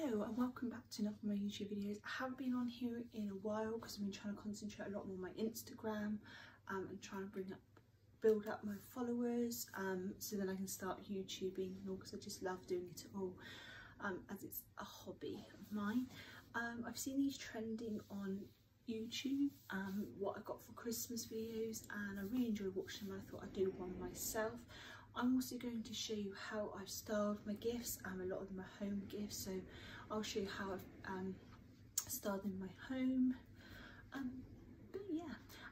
Hello and welcome back to another of my YouTube videos. I haven't been on here in a while because I've been trying to concentrate a lot more on my Instagram and trying to build up my followers so then I can start YouTubing and all, because I just love doing it all as it's a hobby of mine. I've seen these trending on YouTube, what I got for Christmas videos, and I really enjoy watching them and I thought I'd do one myself. I'm also going to show you how I've styled my gifts. A lot of them are home gifts, so I'll show you how I've styled in my home. But yeah,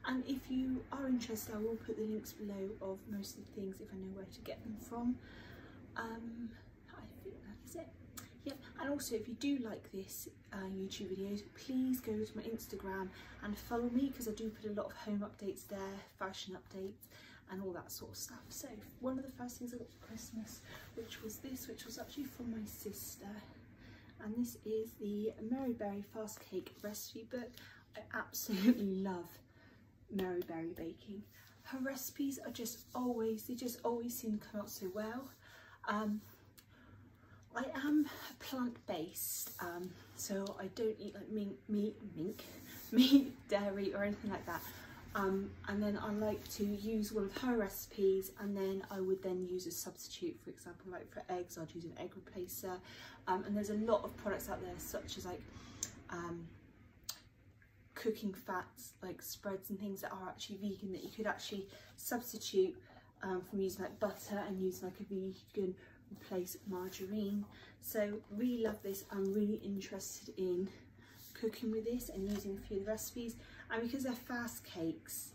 and if you are interested, I will put the links below of most of the things if I know where to get them from. I think that is it. Yep. And also, if you do like this YouTube videos, please go to my Instagram and follow me, because I do put a lot of home updates there, fashion updates, and all that sort of stuff. So one of the first things I got for Christmas, which was this, which was actually from my sister, and this is the Mary Berry fast cake recipe book. I absolutely love Mary Berry baking. Her recipes are just always, they just always seem to come out so well. I am plant-based, so I don't eat like meat, dairy or anything like that. And then I like to use one of her recipes, and then I would then use a substitute. For example, like for eggs, I'd use an egg replacer. And there's a lot of products out there, such as like cooking fats, like spreads and things that are actually vegan, that you could actually substitute from using like butter and use like a vegan replace margarine. So really love this. I'm really interested in cooking with this and using a few of the recipes, and because they're fast cakes,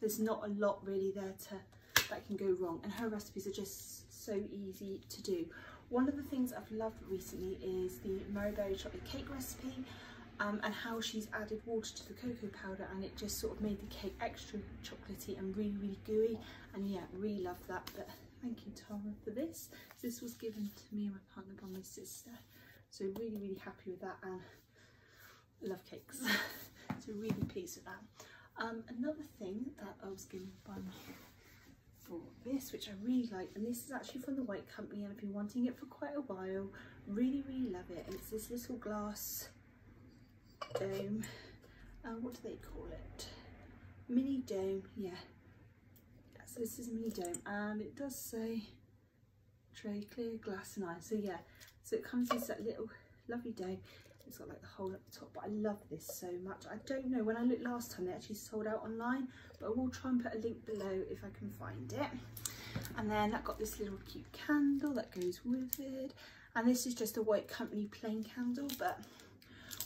there's not a lot really there that can go wrong, and her recipes are just so easy to do. One of the things I've loved recently is the Mary Berry chocolate cake recipe, and how she's added water to the cocoa powder, and it just sort of made the cake extra chocolatey and really really gooey, and yeah, really love that. But thank you, Tara, for this. So this was given to me and my partner by my sister. So really, really happy with that, and I love cakes. So really pleased with that. Another thing that I was given by me for this, which I really like, and this is actually from the White Company, and I've been wanting it for quite a while. Really, really love it. And it's this little glass dome. What do they call it? Mini dome, yeah. So this is a mini dome, and it does say tray, clear, glass and iron. So yeah, so it comes in that little lovely dome. It's got like the hole at the top, but I love this so much. I don't know, when I looked last time they actually sold out online, but I will try and put a link below if I can find it. And then I got this little cute candle that goes with it, and this is just a White Company plain candle, but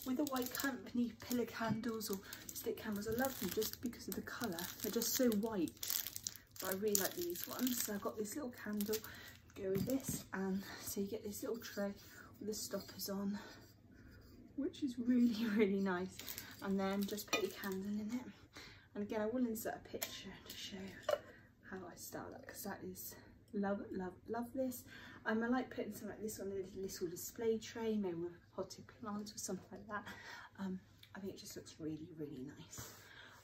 with the White Company pillar candles or stick candles, I love them just because of the colour. They're just so white, but I really like these ones. So I've got this little candle, go with this, and so you get this little tray with the stoppers on, which is really really nice, and then just put your candle in it. And again, I will insert a picture to show how I style that, because that is love this. I like putting something like this on a little display tray, maybe with a potted plant or something like that. I think it just looks really really nice.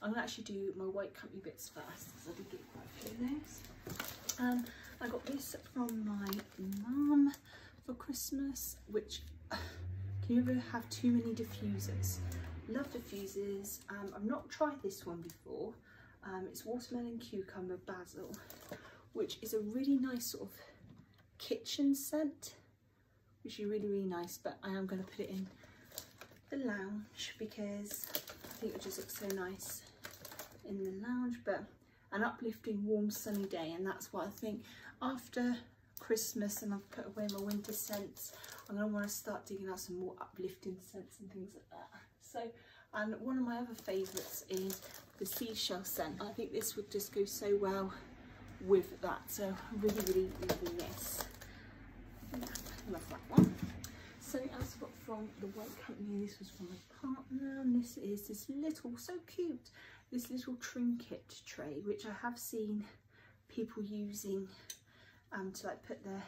I'm going to actually do my White Company bits first, because I did get quite a few of those. I got this from my mum for Christmas, which, can you ever have too many diffusers? Love diffusers. I've not tried this one before. It's Watermelon Cucumber Basil, which is a really nice sort of kitchen scent, which is really, really nice, but I am going to put it in the lounge, because I think it just looks so nice in the lounge. But an uplifting warm sunny day, and that's what I think after Christmas, and I've put away my winter scents, I'm going to want to start digging out some more uplifting scents and things like that. So, and one of my other favourites is the seashell scent. I think this would just go so well with that, so I'm really really loving this. I love that one. Something else I got from the White Company, this was from my partner, and this is this little, so cute, this little trinket tray, which I have seen people using to like put their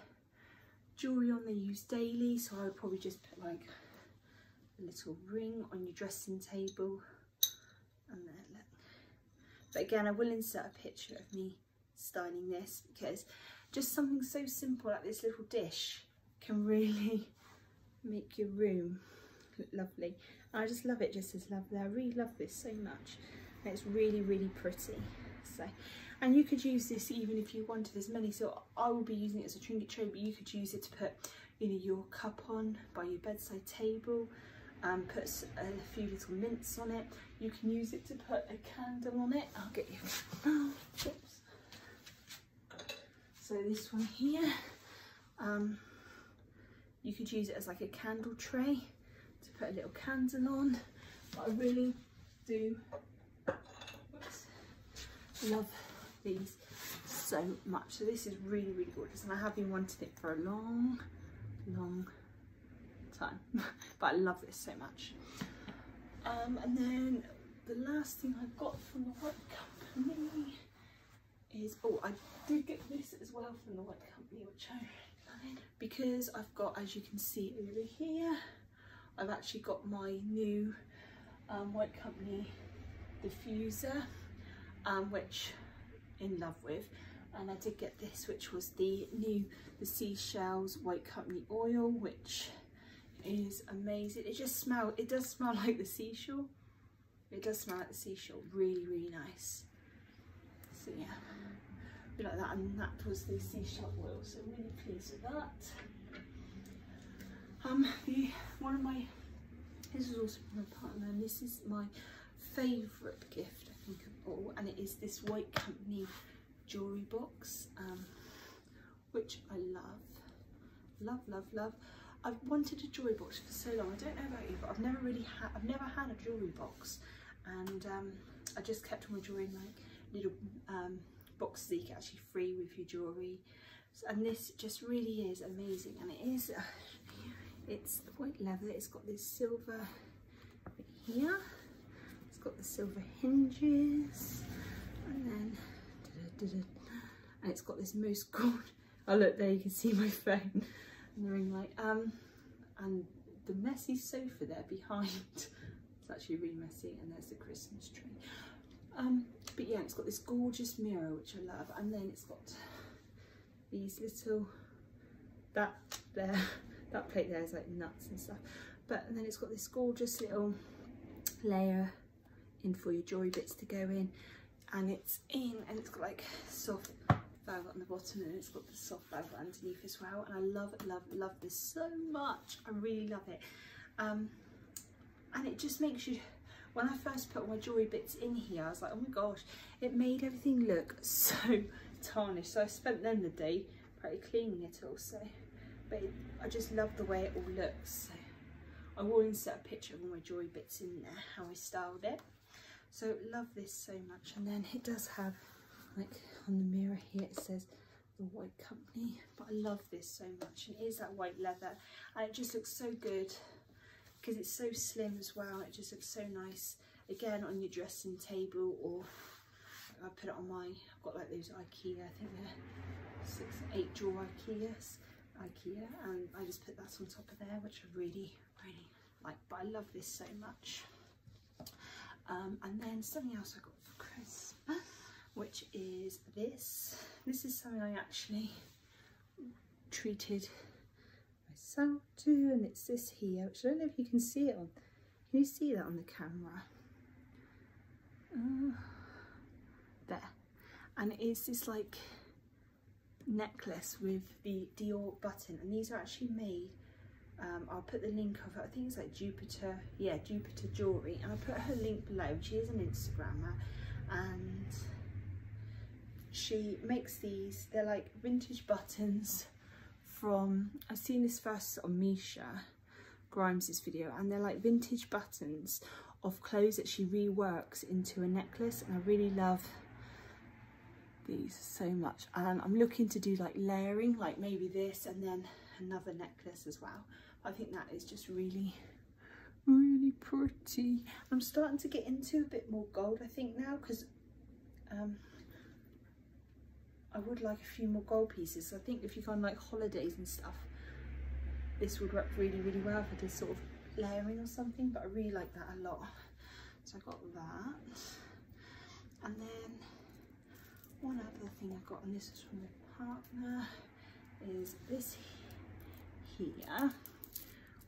jewellery on. They use daily, so I would probably just put like a little ring on your dressing table, and then look. But again, I will insert a picture of me styling this, because just something so simple like this little dish can really make your room look lovely. And I just love it just as lovely. I really love this so much. And it's really, really pretty. So, and you could use this even if you wanted as many. So I will be using it as a trinket tray, but you could use it to put, you know, your cup on by your bedside table. Put a few little mints on it. You can use it to put a candle on it. I'll get you. Oh, oops. So this one here, you could use it as like a candle tray to put a little candle on. But I really do love these so much. So this is really, really gorgeous, and I have been wanting it for a long, long time. But I love this so much. And then the last thing I got from the White Company is, oh, I did get this as well from the White Company, which I love, because I've got, as you can see over here, I've actually got my new White Company diffuser, which I'm in love with. And I did get this, which was the Seashells White Company oil, which is amazing. It just smells, it does smell like the seashore. It does smell like the seashore. Really, really nice. So yeah, a bit like that. And that was the seashell oil, so I'm really pleased with that. This is also from my partner, and this is my favourite gift I think of all, and it is this White Company jewellery box, which I love. I've wanted a jewellery box for so long. I don't know about you, but I've never really had, I've never had a jewellery box, and I just kept on drawing like little boxes that you get actually free with your jewellery. So, and this just really is amazing, and it is, it's white leather. It's got this silver bit here. It's got the silver hinges, and then and it's got this most gorgeous. Oh look, there you can see my phone. And the ring light, and the messy sofa there behind. It's actually really messy, and there's the Christmas tree. But yeah, it's got this gorgeous mirror, which I love, and then it's got these little, that there, that plate there is like nuts and stuff. But and then it's got this gorgeous little layer in for your jewellery bits to go in, and it's in, and it's got like soft velvet on the bottom, and it's got the soft velvet underneath as well. And I love this so much. I really love it. And it just makes you, when I first put my jewellery bits in here, I was like, oh my gosh, it made everything look so tarnished. So I spent then the day probably cleaning it all. So, but it, I just love the way it all looks. So I will insert a picture of all my jewellery bits in there, how I styled it. So love this so much. And then it does have, like on the mirror here, it says the White Company, but I love this so much. And it is that white leather, and it just looks so good because it's so slim as well. It just looks so nice, again, on your dressing table, or I put it on my, I've got like those Ikea, I think they're 6 or 8 drawer Ikea, and I just put that on top of there, which I really, really like. But I love this so much. And then something else I got for Christmas, which is this. This is something I actually treated myself to, and it's this here, which I don't know if you can see it on. Can you see that on the camera? There. And it is this like necklace with the Dior button, and these are actually made, I'll put the link of it, I think it's like Jupiter, yeah, Jupiter Jewellery, and I'll put her link below. She is an Instagrammer, and she makes these, they're like vintage buttons from, I've seen this first on Misha Grimes' video, and they're like vintage buttons of clothes that she reworks into a necklace, and I really love these so much. And I'm looking to do like layering, like maybe this and then another necklace as well. I think that is just really, really pretty. I'm starting to get into a bit more gold, I think, now, because I would like a few more gold pieces. So I think if you go on like holidays and stuff, this would work really, really well for this sort of layering or something. But I really like that a lot. So I got that. And then one other thing I got, and this is from my partner, is this here,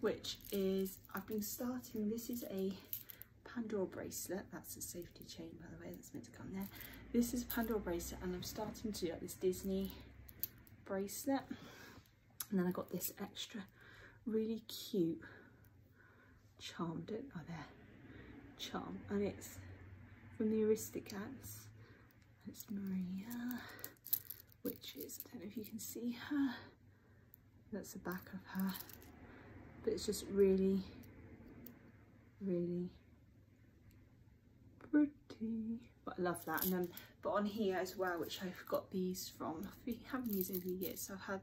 which is, I've been starting, this is a Pandora bracelet. That's a safety chain, by the way, that's meant to come there. This is a Pandora bracelet, and I'm starting to do like this Disney bracelet. And then I got this extra really cute charm, don't I, there, charm, and it's from the Aristocats. It's Maria, which is, I don't know if you can see her, that's the back of her, but it's just really, really pretty. But I love that. And then, but on here as well, which I've got these from, I haven't used over the years, so I've had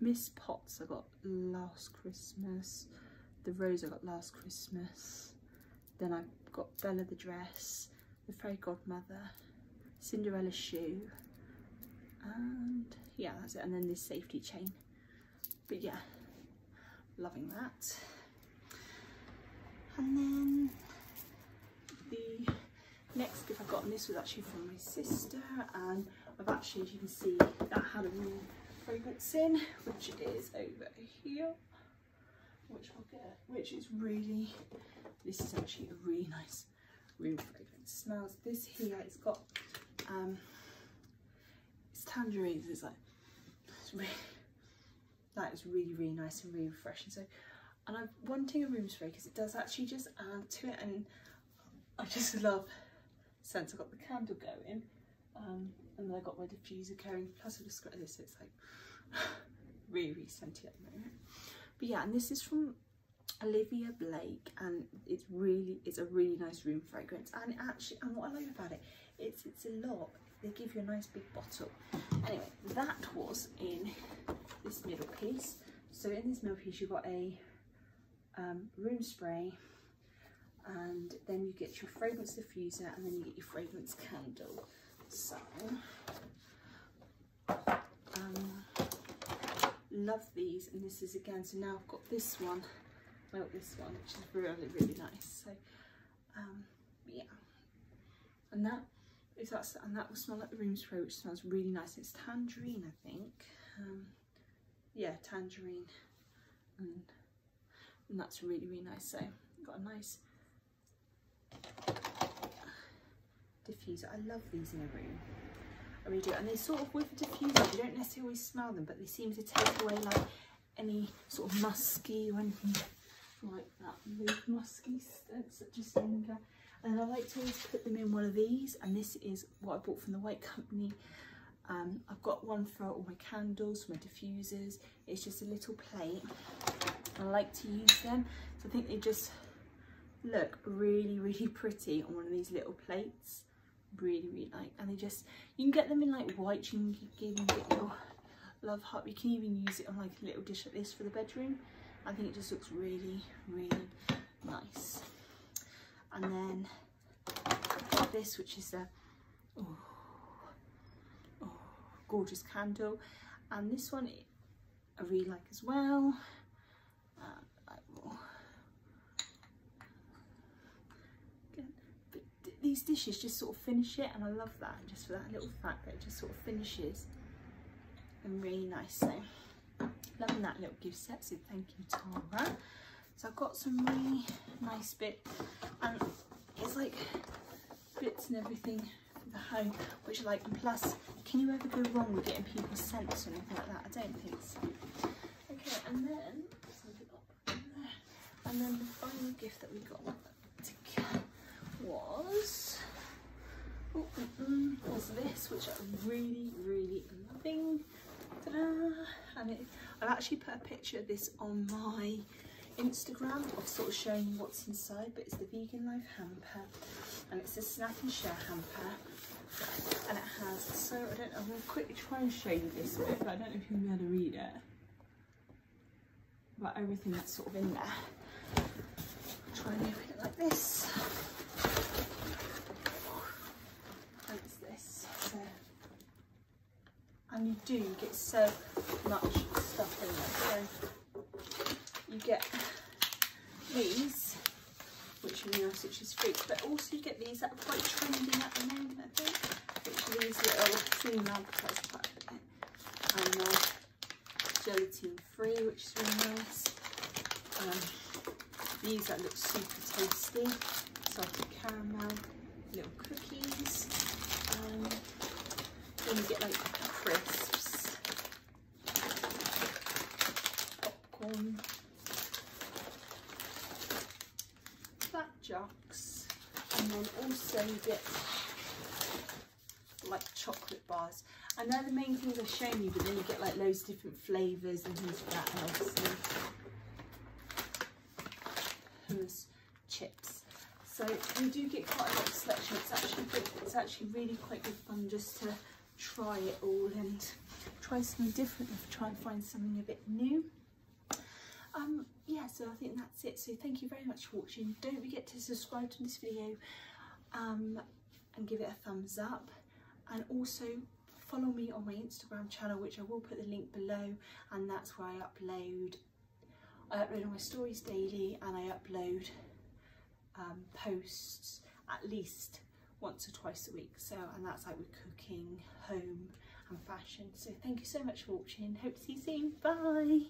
Miss Potts I got last Christmas, the rose I got last Christmas, then I've got Belle the dress, the Fairy Godmother, Cinderella shoe, and yeah, that's it. And then this safety chain. But yeah, loving that. And then the next gift I got, and this was actually from my sister, and I've actually, as you can see, that had a real fragrance in, which it is over here, which I'll get, which is really, this is actually a really nice room fragrance. Smells, this here, it's got it's tangerines, it's like, it's really, that is really, really nice and really refreshing. So, and I'm wanting a room spray because it does actually just add to it, and I just love scents. I've got the candle going, and then I got my diffuser going, plus I've just got this, so it's like really, really scenty at the moment. But yeah, and this is from Olivia Blake, and it's really, it's a really nice room fragrance. And it actually, and what I like about it, it's a lot, they give you a nice big bottle. Anyway, that was in this middle piece. So in this middle piece, you've got a room spray, and then you get your fragrance diffuser, and then you get your fragrance candle. So love these. And this is again, so now I've got this one, I got this one, which is really, really nice. So yeah, and that is that, and that will smell like the room spray, which smells really nice. It's tangerine, I think. Yeah, tangerine, and that's really, really nice. So got a nice diffuser. I love these in a room, I really do. And they sort of, with a diffuser, you don't necessarily always smell them, but they seem to take away like any sort of musky or anything like that, musky scents that just linger. And I like to always put them in one of these, and this is what I bought from the White Company. I've got one for all my candles, for my diffusers. It's just a little plate. I like to use them, so I think they just look really, really pretty on one of these little plates. Really, really like, and they just, you can get them in like white, you can get your love heart, you can even use it on like a little dish like this for the bedroom. I think it just looks really, really nice. And then I've got this, which is a gorgeous candle, and this one I really like as well. But these dishes just sort of finish it, and I love that, just for that little fact that it just sort of finishes and really nice. So loving that little gift set, so thank you, Tara. So I've got some really nice bits, and it's like bits and everything for the home, which I like. And plus, can you ever go wrong with getting people's scents or anything like that? I don't think so. Okay, and then the final gift that we got was this, which I'm really, really loving. And I've actually put a picture of this on my Instagram of sort of showing what's inside, but it's the Vegan Life hamper, and it's a snack and share hamper, and it has, so I don't know, I'm going to quickly try and show you this bit, but I don't know if you'll be able to read it, but everything that's sort of in there, try and open it like this, and it's this, so, and you do get so much stuff in there, so you get these, which are nice, which is fruit, but also you get these that are quite trendy at the moment, I think, which are these little cream advertised quite a bit, and they're gelatin free, which is really nice. These that look super tasty. Salted caramel, little cookies. Then you get like crisps, popcorn, flapjacks, and then also you get like chocolate bars. And they're the main things I've shown you, but then you get like loads of different flavours and things like that. And obviously hummus, chips. So you do get quite a lot of selection. It's actually good. It's actually really quite good fun just to try it all and try something different and try and find something a bit new. Yeah, so I think that's it. So thank you very much for watching. Don't forget to subscribe to this video and give it a thumbs up. And also follow me on my Instagram channel, which I will put the link below, and that's where I upload all my stories daily, and I upload posts at least once or twice a week. So, and that's like with cooking, home and fashion. So thank you so much for watching. Hope to see you soon. Bye.